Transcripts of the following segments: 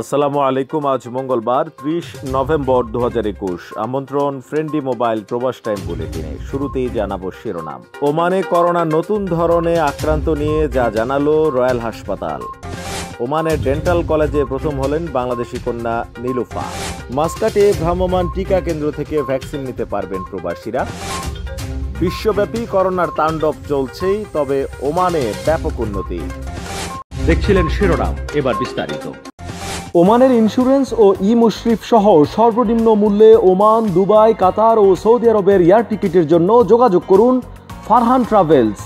আসসালামু আলাইকুম। আজ মঙ্গলবার 30 নভেম্বর 2021। আমন্ত্রণ ফ্রেন্ডলি মোবাইল প্রবাস টাইম বুলেটিনে। শুরুতেই জানাবো শিরোনাম। ওমানে করোনা নতুন ধরনে আক্রান্ত নিয়ে যা জানালো রয়্যাল হাসপাতাল। ওমানের ডেন্টাল কলেজে প্রথম হলেন বাংলাদেশি কন্যা নীলুফার। মাস্কাটে ভ্রাম্যমাণ টিকা কেন্দ্র থেকে ভ্যাকসিন নিতে পারবেন প্রবাসীরা। বিশ্বব্যাপী করোনার তাণ্ডব চলছেই, তবে ওমানে ব্যাপক উন্নতি। দেখছিলেন শিরোনাম, এবার বিস্তারিত। ওমানের ইন্স্যুরেন্স ও ই মুশরিফ সহ সর্বনিম্ন মূল্যে ওমান, দুবাই, কাতার ও সৌদি আরবের এয়ার টিকিটের জন্য যোগাযোগ করুন ফারহান ট্রাভেলস।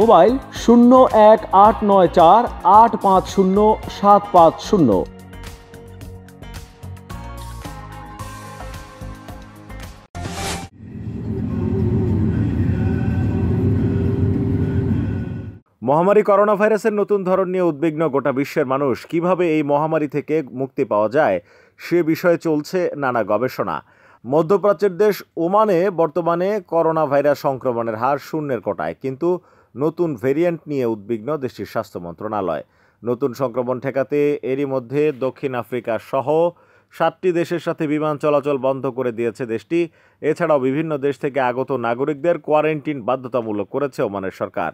মোবাইল 01894850750। মহামারী করোনা ভাইরাসের নতুন ধরন নিয়ে উদ্বিগ্ন গোটা বিশ্বের মানুষ। কিভাবে এই মহামারী থেকে মুক্তি পাওয়া যায় সে বিষয়ে চলছে নানা গবেষণা। মধ্যপ্রাচ্যের দেশ ওমানে বর্তমানে করোনা ভাইরাস সংক্রমণের হার শূন্যের কোটায়, কিন্তু নতুন ভেরিয়েন্ট নিয়ে উদ্বিগ্ন দেশটির স্বাস্থ্য মন্ত্রণালয়। নতুন সংক্রমণ ঠেকাতে এরই মধ্যে দক্ষিণ আফ্রিকা সহ 7টি দেশের সাথে বিমান চলাচল বন্ধ করে দিয়েছে দেশটি। এছাড়াও বিভিন্ন দেশ থেকে আগত নাগরিকদের কোয়ারেন্টিন বাধ্যতামূলক করেছে ওমানের সরকার।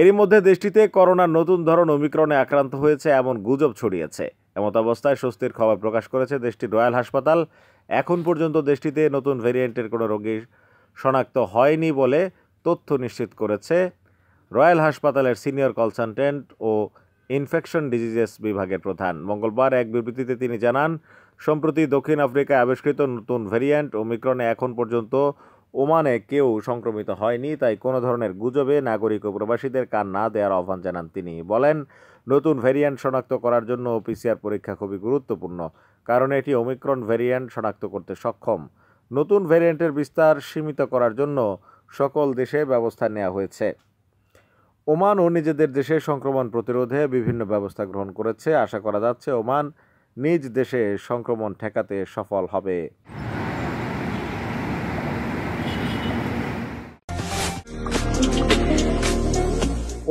এরই মধ্যে দেশটিতে করোনার নতুন ধরন ওমিক্রনে আক্রান্ত হয়েছে এমন গুজব ছড়িয়েছে। এমত অবস্থায় স্বস্তির খবর প্রকাশ করেছে দেশটির রয়্যাল হাসপাতাল। এখন পর্যন্ত দেশটিতে নতুন ভেরিয়েন্টের কোনো রোগী শনাক্ত হয়নি বলে তথ্য নিশ্চিত করেছে রয়্যাল হাসপাতালের সিনিয়র কনসালটেন্ট ও ইনফেকশন ডিজিজেস বিভাগের প্রধান। মঙ্গলবার এক বিবৃতিতে তিনি জানান, সম্প্রতি দক্ষিণ আফ্রিকায় আবিষ্কৃত নতুন ভেরিয়েন্ট ওমিক্রনে এখন পর্যন্ত ওমানে কেউ সংক্রমিত হয়নি, তাই কোনো ধরনের গুজবে নাগরিক ও প্রবাসীদের কান না দেওয়ার আহ্বান জানান তিনি। বলেন, নতুন ভেরিয়েন্ট শনাক্ত করার জন্য PCR পরীক্ষা খুবই গুরুত্বপূর্ণ, কারণ এটি ওমিক্রন ভেরিয়েন্ট শনাক্ত করতে সক্ষম। নতুন ভেরিয়েন্টের বিস্তার সীমিত করার জন্য সকল দেশে ব্যবস্থা নেওয়া হয়েছে। ওমান ও নিজেদের দেশে সংক্রমণ প্রতিরোধে বিভিন্ন ব্যবস্থা গ্রহণ করেছে। আশা করা যাচ্ছে ওমান নিজ দেশে সংক্রমণ ঠেকাতে সফল হবে।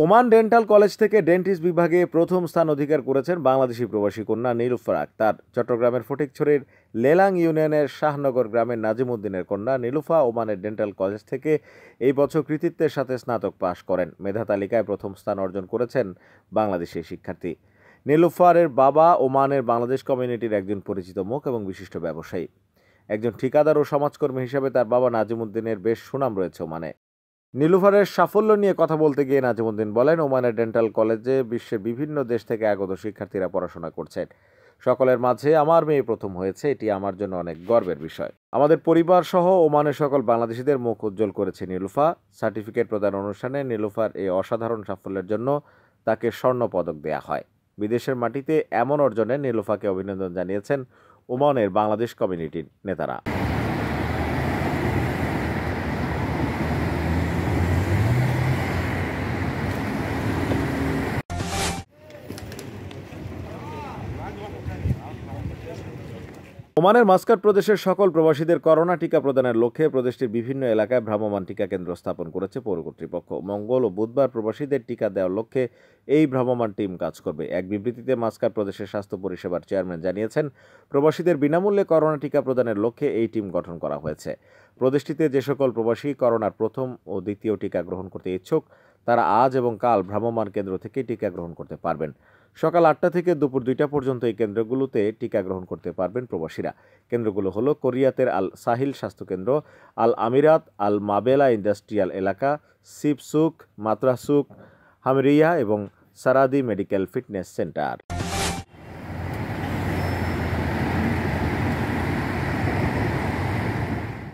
ওমান ডেন্টাল কলেজ থেকে ডেন্টিস্ট বিভাগে প্রথম স্থান অধিকার করেছেন বাংলাদেশি প্রবাসী কন্যা নীলুফার। তার চট্টগ্রামের ফটিকছড়ির লেলাং ইউনিয়নের শাহনগর গ্রামের নাজিমুদ্দিনের কন্যা নীলুফা ওমানের ডেন্টাল কলেজ থেকে এই বছর কৃতিত্বের সাথে স্নাতক পাশ করেন। মেধা তালিকায় প্রথম স্থান অর্জন করেছেন বাংলাদেশি শিক্ষার্থী। নীলুফারের বাবা ওমানের বাংলাদেশ কমিউনিটির একজন পরিচিত মুখ এবং বিশিষ্ট ব্যবসায়ী। একজন ঠিকাদার ও সমাজকর্মী হিসেবে তার বাবা নাজিমুদ্দিনের বেশ সুনাম রয়েছে ওমানে। নীলুফারের সাফল্য নিয়ে কথা বলতে গিয়ে নাজিমুদ্দিন বলেন, ওমানের ডেন্টাল কলেজে বিশ্বের বিভিন্ন দেশ থেকে আগত শিক্ষার্থীরা পড়াশোনা করছেন। সকলের মাঝে আমার মেয়ে প্রথম হয়েছে, এটি আমার জন্য অনেক গর্বের বিষয়। আমাদের পরিবার সহ ওমানের সকল বাংলাদেশিদের মুখ উজ্জ্বল করেছে নীলুফা। সার্টিফিকেট প্রদান অনুষ্ঠানে নীলুফার এই অসাধারণ সাফল্যের জন্য তাকে স্বর্ণপদক দেয়া হয়। বিদেশের মাটিতে এমন অর্জনে নীলুফাকে অভিনন্দন জানিয়েছেন ওমানের বাংলাদেশ কমিউনিটির নেতারা। ওমানের মাস্কাট প্রদেশের সকল প্রবাসীদের করোনা টিকা প্রদানের লক্ষ্যে প্রদেশটির বিভিন্ন এলাকায় ভ্রাম্যমাণ টিকা কেন্দ্র স্থাপন করেছে পৌর কর্তৃপক্ষ। মঙ্গল ও বুধবার প্রবাসীদের টিকা দেওয়ার লক্ষ্যে এই ভ্রাম্যমাণ টিম কাজ করবে। এক বিবৃতিতে মাস্কাট প্রদেশের স্বাস্থ্য পরিষেবার চেয়ারম্যান জানিয়েছেন, প্রবাসীদের বিনামূল্যে করোনা টিকা প্রদানের লক্ষ্যে এই টিম গঠন করা হয়েছে। প্রদেশটিতে যে সকল প্রবাসী করোনার প্রথম ও দ্বিতীয় টিকা গ্রহণ করতে ইচ্ছুক তারা আজ এবং কাল ভ্রাম্যমাণ কেন্দ্র থেকে টিকা গ্রহণ করতে পারবেন। সকাল 8টা থেকে দুপুর 2টা পর্যন্ত এই কেন্দ্রগুলোতে টিকা গ্রহণ করতে পারবেন প্রবাসীরা। কেন্দ্রগুলো হলো কোরিয়াতের আল সাহিল স্বাস্থ্যকেন্দ্র, আল আমিরাত, আল মাবেলা ইন্ডাস্ট্রিয়াল এলাকা, সিপসুক, মাত্রাসুক, হামরিয়া এবং সারাদি মেডিকেল ফিটনেস সেন্টার।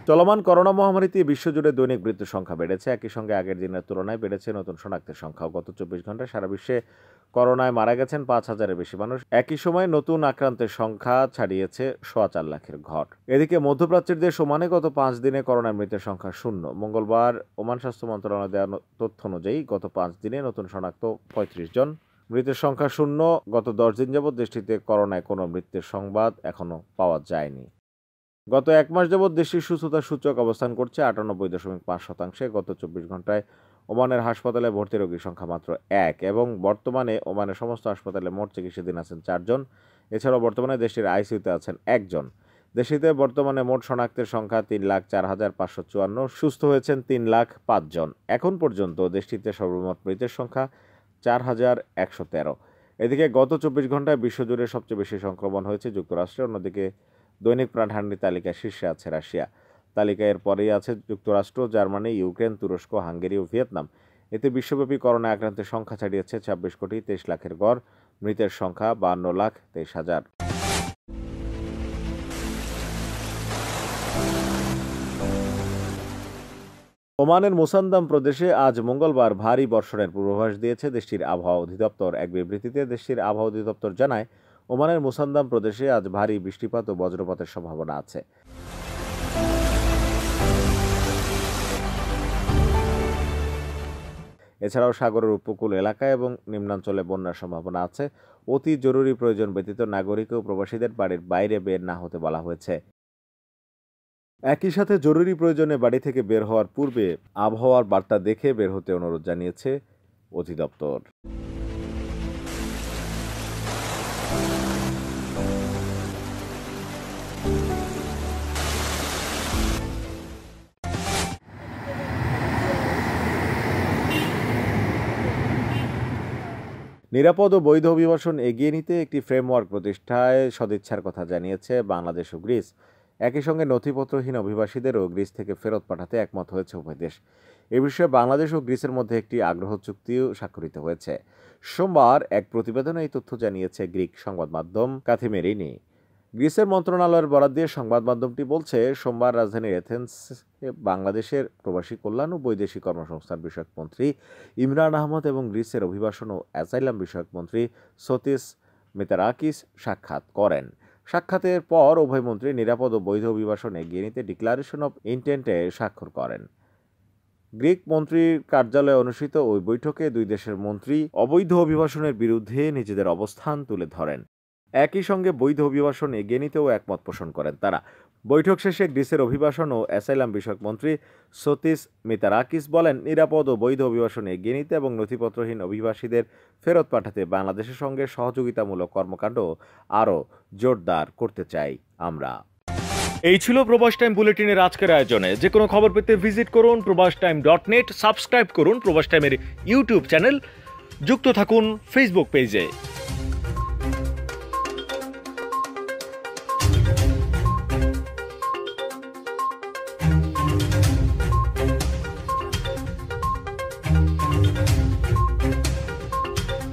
চলমান করোনা মহামারীতে বিশ্বজুড়ে দৈনিক মৃত্যুর সংখ্যা বেড়েছে। একই সঙ্গে আগের দিনের তুলনায় বেড়েছে নতুন শনাক্তের সংখ্যাও। গত 24 ঘন্টায় সারা বিশ্বে করোনায় মারা গেছেন 5,000-এর বেশি মানুষ। একই সময় নতুন আক্রান্তের সংখ্যা ছাড়িয়েছে 4.25 লাখের ঘর। এদিকে মধ্যপ্রাচ্যের দেশ ওমানে গত 5 দিনে করোনার মৃতের সংখ্যা 0। মঙ্গলবার ওমান স্বাস্থ্য মন্ত্রণালয় দেওয়া তথ্য অনুযায়ী গত 5 দিনে নতুন শনাক্ত 35 জন, মৃতের সংখ্যা 0। গত 10 দিন যাবৎ দেশটিতে করোনায় কোনো মৃত্যুর সংবাদ এখনও পাওয়া যায়নি। গত 1 মাস যাবৎ দেশটির সুস্থতার সূচক অবস্থান করছে 98.5%। গত 24 ঘন্টায় ওমানের হাসপাতালে ভর্তি রোগীর সংখ্যা মাত্র 1 এবং বর্তমানে ওমানের সমস্ত হাসপাতালে মোট চিকিৎসাধীন আছেন 4 জন। এছাড়াও বর্তমানে দেশটির আইসিইউতে আছেন 1 জন। দেশটিতে বর্তমানে মোট শনাক্তের সংখ্যা 3,04,554, সুস্থ হয়েছেন 3,05,000। এখন পর্যন্ত দেশটিতে সর্বমোট মৃতের সংখ্যা 4,113। এদিকে গত 24 ঘন্টায় বিশ্বজুড়ে সবচেয়ে বেশি সংক্রমণ হয়েছে যুক্তরাষ্ট্রে, অন্যদিকে দৈনিক প্রাণহানির তালিকায় শীর্ষে আছে রাশিয়া। তালিকায় পরেই আছে যুক্তরাষ্ট্র, জার্মানি, ইউক্রেন, তুরস্ক, হাঙ্গেরি ও ভিয়েতনাম। এতে বিশ্বব্যাপী করোনা আক্রান্তের সংখ্যা ছাড়িয়েছে 26,23,00,000 গড়, মৃতের সংখ্যা 52,23,000। ওমানের মুসান্দাম প্রদেশে আজ মঙ্গলবার ভারী বর্ষণের পূর্বাভাস দিয়েছে দেশটির আবহাওয়া অধিদপ্তর। এক বিবৃতিতে দেশটির আবহাওয়া অধিদপ্তর জানায়, ওমানের মুসান্দাম প্রদেশে আজ ভারী বৃষ্টিপাত ও বজ্রপাতের সম্ভাবনা আছে। এছাড়াও সাগরের উপকূল এলাকা এবং নিম্নাঞ্চলে বন্যার সম্ভাবনা আছে। অতি জরুরি প্রয়োজন ব্যতীত নাগরিক ও প্রবাসীদের বাড়ির বাইরে বের না হতে বলা হয়েছে। একই সাথে জরুরি প্রয়োজনে বাড়ি থেকে বের হওয়ার পূর্বে আবহাওয়ার বার্তা দেখে বের হতে অনুরোধ জানিয়েছে অধিদপ্তর। নিরাপদ ও বৈধ অভিবাসন এগিয়ে নিতে একটি ফ্রেমওয়ার্ক প্রতিষ্ঠায় সদিচ্ছার কথা জানিয়েছে বাংলাদেশ ও গ্রিস। একই সঙ্গে নথিপত্রহীন অভিবাসীদেরও গ্রিস থেকে ফেরত পাঠাতে একমত হয়েছে উভয় দেশ। এ বিষয়ে বাংলাদেশ ও গ্রিসের মধ্যে একটি আগ্রহ চুক্তিও স্বাক্ষরিত হয়েছে। সোমবার এক প্রতিবেদনে এই তথ্য জানিয়েছে গ্রিক সংবাদ মাধ্যম কাথিমেরিনি। গ্রিসের মন্ত্রণালয়ের বরাত দিয়ে সংবাদ মাধ্যমটি বলছে, সোমবার রাজধানীর অ্যাথেন্স বাংলাদেশের প্রবাসী কল্যাণ ও বৈদেশিক কর্মসংস্থান বিষয়ক মন্ত্রী ইমরান আহমদ এবং গ্রিসের অভিবাসন ও অ্যাসাইলাম বিষয়ক মন্ত্রী সোতিস মেতারাকিস সাক্ষাৎ করেন। সাক্ষাতের পর উভয় মন্ত্রী নিরাপদ ও বৈধ অভিবাসন এগিয়ে নিতে ডিক্লারেশন অব ইন্টেন্টে স্বাক্ষর করেন। গ্রিক মন্ত্রীর কার্যালয়ে অনুষ্ঠিত ওই বৈঠকে দুই দেশের মন্ত্রী অবৈধ অভিবাসনের বিরুদ্ধে নিজেদের অবস্থান তুলে ধরেন। একই সঙ্গে বৈধ অভিবাসন এগিয়ে নিতেও একমত পোষণ করেন তারা। বৈঠক শেষে গ্রিসের অভিবাসন ও অ্যাসাইলাম বিষয়ক মন্ত্রী সোতিস মেতারাকিস বলেন, নিরাপদ ও বৈধ অভিবাসন এগিয়ে নিতে এবং নথিপত্রহীন অভিবাসীদের ফেরত পাঠাতে বাংলাদেশের সঙ্গে সহযোগিতামূলক কর্মকাণ্ড আরও জোরদার করতে চাই আমরা। এই ছিল প্রবাস টাইম বুলেটিনের আজকের আয়োজনে। যে কোনো খবর পেতে ভিজিট করুন probastime.net, সাবস্ক্রাইব করুন প্রবাস টাইমের ইউটিউব চ্যানেল, যুক্ত থাকুন ফেসবুক পেজে।